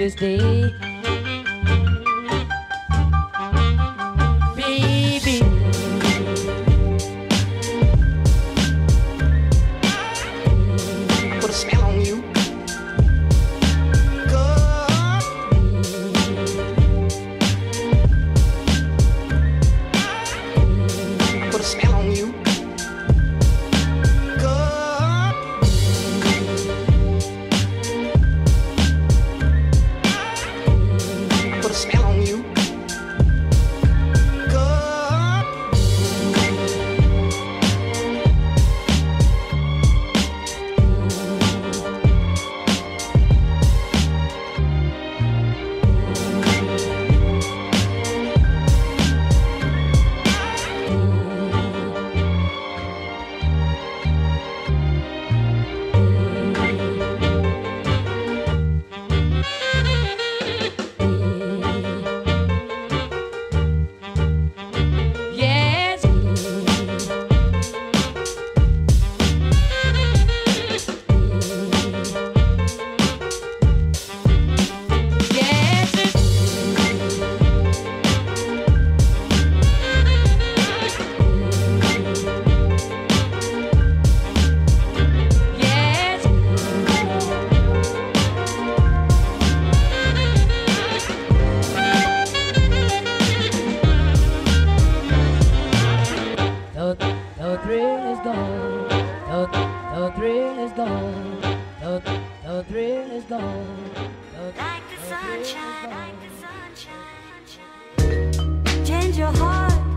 Mother's Day. Baby, put a spell on you. God, put a spell on you. The thrill is gone, the thrill is gone. Like the sunshine, change your heart.